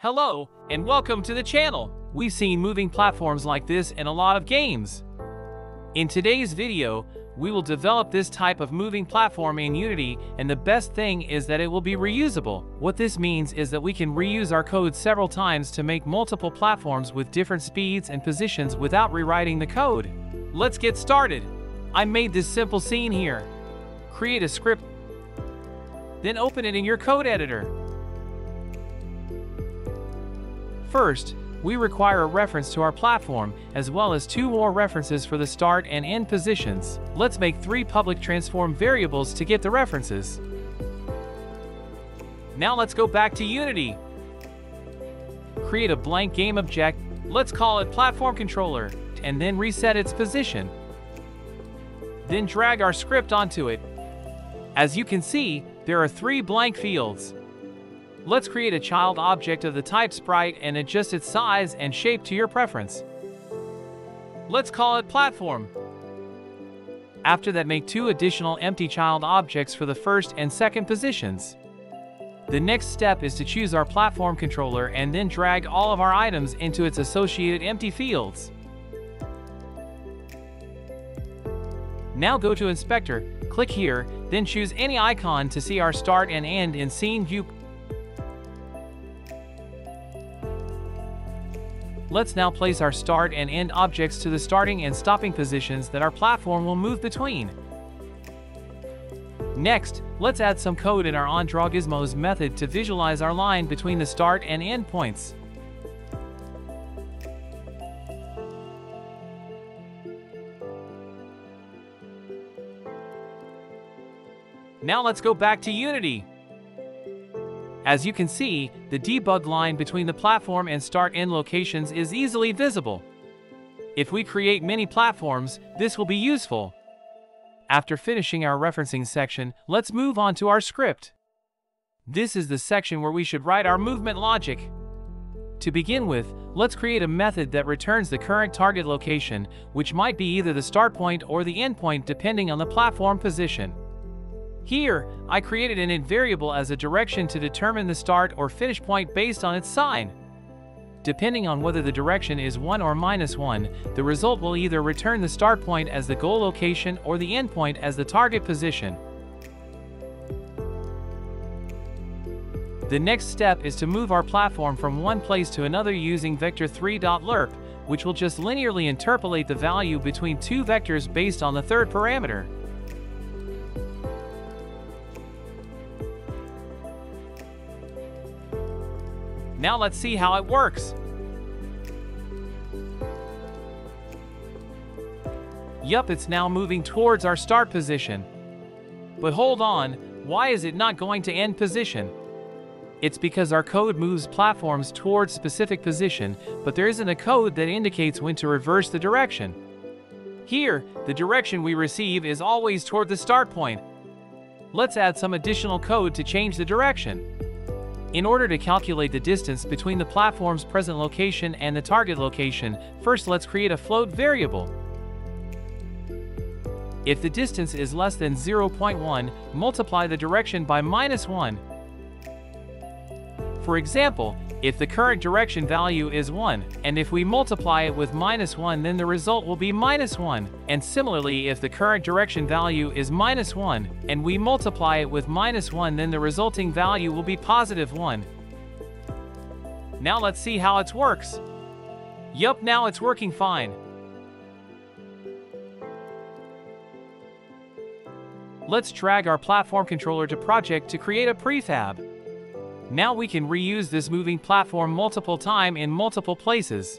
Hello, and welcome to the channel. We've seen moving platforms like this in a lot of games. In today's video, we will develop this type of moving platform in Unity, and the best thing is that it will be reusable. What this means is that we can reuse our code several times to make multiple platforms with different speeds and positions without rewriting the code. Let's get started. I made this simple scene here. Create a script, then open it in your code editor. First, we require a reference to our platform, as well as two more references for the start and end positions. Let's make three public transform variables to get the references. Now let's go back to Unity. Create a blank game object, let's call it Platform Controller, and then reset its position. Then drag our script onto it. As you can see, there are three blank fields. Let's create a child object of the type sprite and adjust its size and shape to your preference. Let's call it platform. After that, make two additional empty child objects for the first and second positions. The next step is to choose our platform controller and then drag all of our items into its associated empty fields. Now go to Inspector, click here, then choose any icon to see our start and end in scene view. Let's now place our start and end objects to the starting and stopping positions that our platform will move between. Next, let's add some code in our OnDrawGizmos method to visualize our line between the start and end points. Now let's go back to Unity. As you can see, the debug line between the platform and start-end locations is easily visible. If we create many platforms, this will be useful. After finishing our referencing section, let's move on to our script. This is the section where we should write our movement logic. To begin with, let's create a method that returns the current target location, which might be either the start point or the end point depending on the platform position. Here, I created an int variable as a direction to determine the start or finish point based on its sign. Depending on whether the direction is 1 or -1, the result will either return the start point as the goal location or the end point as the target position. The next step is to move our platform from one place to another using Vector3.Lerp, which will just linearly interpolate the value between two vectors based on the third parameter. Now let's see how it works. Yup, it's now moving towards our start position. But hold on, why is it not going to end position? It's because our code moves platforms towards specific position, but there isn't a code that indicates when to reverse the direction. Here, the direction we receive is always toward the start point. Let's add some additional code to change the direction. In order to calculate the distance between the platform's present location and the target location, first let's create a float variable. If the distance is less than 0.1, multiply the direction by -1. For example, if the current direction value is 1, and if we multiply it with -1, then the result will be -1, and similarly, if the current direction value is -1, and we multiply it with -1, then the resulting value will be +1. Now let's see how it works. Yup, now it's working fine. Let's drag our platform controller to project to create a prefab. Now we can reuse this moving platform multiple times in multiple places.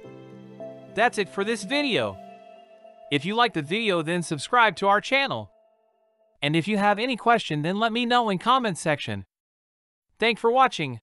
That's it for this video. If you like the video, then subscribe to our channel. And if you have any question, then let me know in comment section. Thanks for watching.